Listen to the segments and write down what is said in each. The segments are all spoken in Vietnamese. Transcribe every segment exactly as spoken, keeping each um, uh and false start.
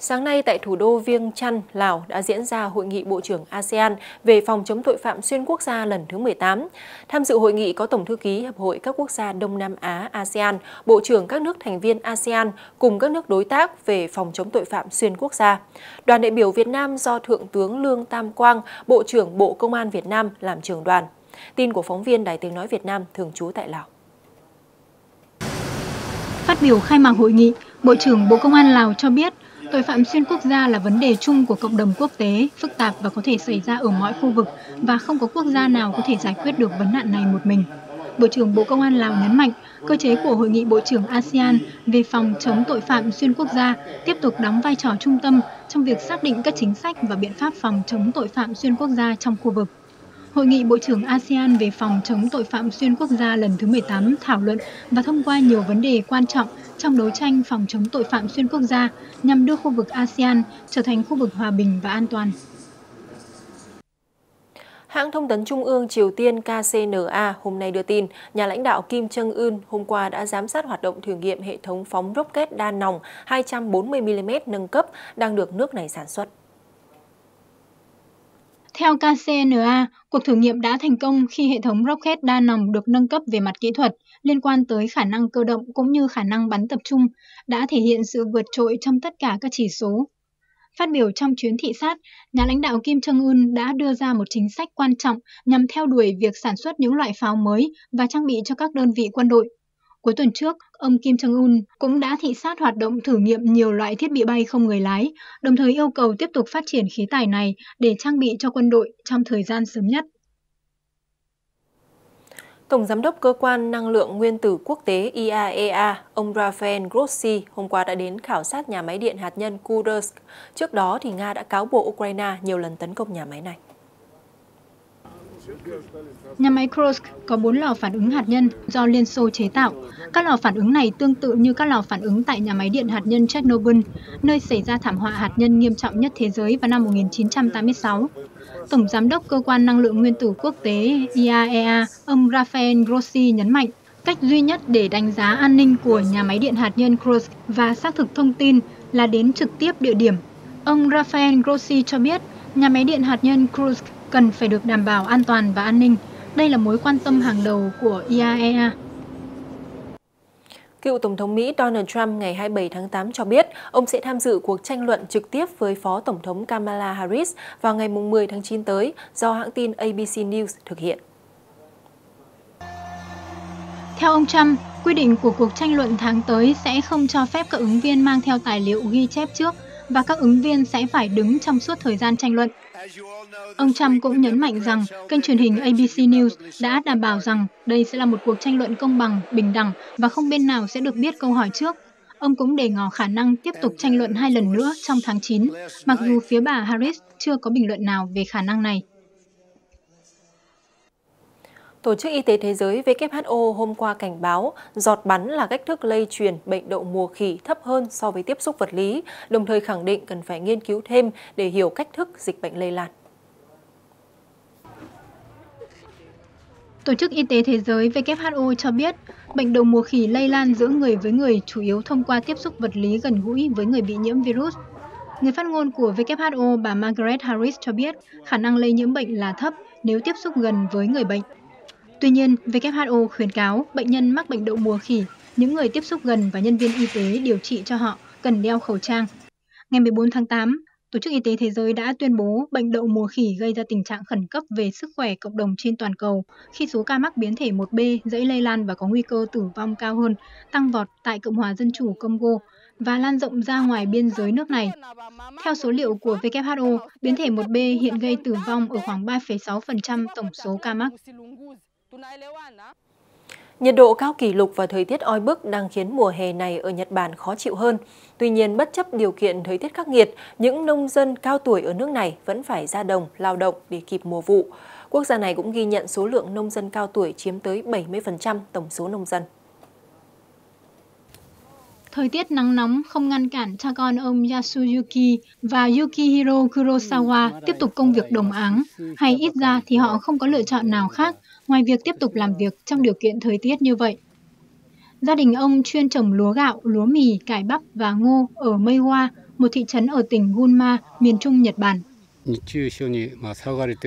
Sáng nay tại thủ đô Viêng Chăn, Lào đã diễn ra Hội nghị Bộ trưởng a sê an về phòng chống tội phạm xuyên quốc gia lần thứ mười tám. Tham dự hội nghị có Tổng thư ký Hiệp hội các quốc gia Đông Nam Á a sê an, Bộ trưởng các nước thành viên a sê an cùng các nước đối tác về phòng chống tội phạm xuyên quốc gia. Đoàn đại biểu Việt Nam do Thượng tướng Lương Tam Quang, Bộ trưởng Bộ Công an Việt Nam làm trưởng đoàn. Tin của phóng viên Đài Tiếng Nói Việt Nam thường trú tại Lào. Phát biểu khai mạc hội nghị, Bộ trưởng Bộ Công an Lào cho biết, tội phạm xuyên quốc gia là vấn đề chung của cộng đồng quốc tế, phức tạp và có thể xảy ra ở mọi khu vực và không có quốc gia nào có thể giải quyết được vấn nạn này một mình. Bộ trưởng Bộ Công an Lào nhấn mạnh, cơ chế của Hội nghị Bộ trưởng a sê an về phòng chống tội phạm xuyên quốc gia tiếp tục đóng vai trò trung tâm trong việc xác định các chính sách và biện pháp phòng chống tội phạm xuyên quốc gia trong khu vực. Hội nghị Bộ trưởng a sê an về phòng chống tội phạm xuyên quốc gia lần thứ mười tám thảo luận và thông qua nhiều vấn đề quan trọng trong đấu tranh phòng chống tội phạm xuyên quốc gia nhằm đưa khu vực a sê an trở thành khu vực hòa bình và an toàn. Hãng thông tấn Trung ương Triều Tiên K C N A hôm nay đưa tin, nhà lãnh đạo Kim Jong Un hôm qua đã giám sát hoạt động thử nghiệm hệ thống phóng rocket đa nòng hai trăm bốn mươi mi li mét nâng cấp đang được nước này sản xuất. Theo K C N A, cuộc thử nghiệm đã thành công khi hệ thống rocket đa nòng được nâng cấp về mặt kỹ thuật liên quan tới khả năng cơ động cũng như khả năng bắn tập trung đã thể hiện sự vượt trội trong tất cả các chỉ số. Phát biểu trong chuyến thị sát, nhà lãnh đạo Kim Jong Un đã đưa ra một chính sách quan trọng nhằm theo đuổi việc sản xuất những loại pháo mới và trang bị cho các đơn vị quân đội. Cuối tuần trước, ông Kim Jong Un cũng đã thị sát hoạt động thử nghiệm nhiều loại thiết bị bay không người lái, đồng thời yêu cầu tiếp tục phát triển khí tài này để trang bị cho quân đội trong thời gian sớm nhất. Tổng Giám đốc Cơ quan Năng lượng Nguyên tử Quốc tế I A E A, ông Rafael Grossi, hôm qua đã đến khảo sát nhà máy điện hạt nhân Kudersk. Trước đó, thì Nga đã cáo buộc Ukraine nhiều lần tấn công nhà máy này. Nhà máy Kursk có bốn lò phản ứng hạt nhân do Liên Xô chế tạo. Các lò phản ứng này tương tự như các lò phản ứng tại nhà máy điện hạt nhân Chernobyl, nơi xảy ra thảm họa hạt nhân nghiêm trọng nhất thế giới vào năm một nghìn chín trăm tám mươi sáu. Tổng Giám đốc Cơ quan Năng lượng Nguyên tử Quốc tế I A E A, ông Rafael Grossi nhấn mạnh, cách duy nhất để đánh giá an ninh của nhà máy điện hạt nhân Kursk và xác thực thông tin là đến trực tiếp địa điểm. Ông Rafael Grossi cho biết, nhà máy điện hạt nhân Kursk cần phải được đảm bảo an toàn và an ninh. Đây là mối quan tâm hàng đầu của I A E A. Cựu Tổng thống Mỹ Donald Trump ngày hai mươi bảy tháng tám cho biết ông sẽ tham dự cuộc tranh luận trực tiếp với Phó Tổng thống Kamala Harris vào ngày mười tháng chín tới do hãng tin A B C News thực hiện. Theo ông Trump, quy định của cuộc tranh luận tháng tới sẽ không cho phép các ứng viên mang theo tài liệu ghi chép trước và các ứng viên sẽ phải đứng trong suốt thời gian tranh luận. Ông Trump cũng nhấn mạnh rằng kênh truyền hình A B C News đã đảm bảo rằng đây sẽ là một cuộc tranh luận công bằng, bình đẳng và không bên nào sẽ được biết câu hỏi trước. Ông cũng đề ngỏ khả năng tiếp tục tranh luận hai lần nữa trong tháng chín, mặc dù phía bà Harris chưa có bình luận nào về khả năng này. Tổ chức Y tế Thế giới W H O hôm qua cảnh báo giọt bắn là cách thức lây truyền bệnh đậu mùa khỉ thấp hơn so với tiếp xúc vật lý, đồng thời khẳng định cần phải nghiên cứu thêm để hiểu cách thức dịch bệnh lây lan. Tổ chức Y tế Thế giới W H O cho biết, bệnh đậu mùa khỉ lây lan giữa người với người chủ yếu thông qua tiếp xúc vật lý gần gũi với người bị nhiễm virus. Người phát ngôn của W H O bà Margaret Harris cho biết khả năng lây nhiễm bệnh là thấp nếu tiếp xúc gần với người bệnh. Tuy nhiên, W H O khuyến cáo bệnh nhân mắc bệnh đậu mùa khỉ, những người tiếp xúc gần và nhân viên y tế điều trị cho họ cần đeo khẩu trang. Ngày mười bốn tháng tám, Tổ chức Y tế Thế giới đã tuyên bố bệnh đậu mùa khỉ gây ra tình trạng khẩn cấp về sức khỏe cộng đồng trên toàn cầu khi số ca mắc biến thể một B dễ lây lan và có nguy cơ tử vong cao hơn, tăng vọt tại Cộng hòa Dân chủ Congo và lan rộng ra ngoài biên giới nước này. Theo số liệu của W H O, biến thể một B hiện gây tử vong ở khoảng ba phẩy sáu phần trăm tổng số ca mắc. Nhiệt độ cao kỷ lục và thời tiết oi bức đang khiến mùa hè này ở Nhật Bản khó chịu hơn. Tuy nhiên, bất chấp điều kiện thời tiết khắc nghiệt, những nông dân cao tuổi ở nước này vẫn phải ra đồng, lao động để kịp mùa vụ. Quốc gia này cũng ghi nhận số lượng nông dân cao tuổi chiếm tới bảy mươi phần trăm tổng số nông dân. Thời tiết nắng nóng không ngăn cản cha con ông Yasuyuki và Yukihiro Kurosawa tiếp tục công việc đồng áng, hay ít ra thì họ không có lựa chọn nào khác ngoài việc tiếp tục làm việc trong điều kiện thời tiết như vậy. Gia đình ông chuyên trồng lúa gạo, lúa mì, cải bắp và ngô ở Meiwa, một thị trấn ở tỉnh Gunma, miền trung Nhật Bản.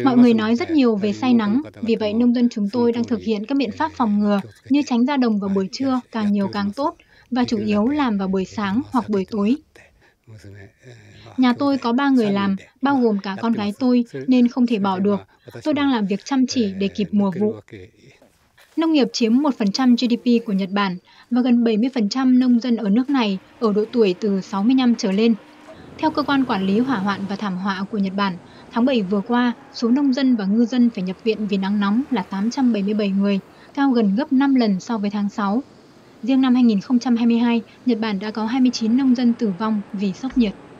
Mọi người nói rất nhiều về say nắng, vì vậy nông dân chúng tôi đang thực hiện các biện pháp phòng ngừa như tránh ra đồng vào buổi trưa càng nhiều càng tốt và chủ yếu làm vào buổi sáng hoặc buổi tối. Nhà tôi có ba người làm, bao gồm cả con gái tôi nên không thể bỏ được. Tôi đang làm việc chăm chỉ để kịp mùa vụ. Nông nghiệp chiếm một phần trăm giê đê pê của Nhật Bản và gần bảy mươi phần trăm nông dân ở nước này ở độ tuổi từ sáu mươi lăm trở lên. Theo Cơ quan Quản lý Hỏa hoạn và Thảm họa của Nhật Bản, tháng bảy vừa qua, số nông dân và ngư dân phải nhập viện vì nắng nóng là tám trăm bảy mươi bảy người, cao gần gấp năm lần so với tháng sáu. Riêng năm hai nghìn không trăm hai mươi hai, Nhật Bản đã có hai mươi chín nông dân tử vong vì sốc nhiệt.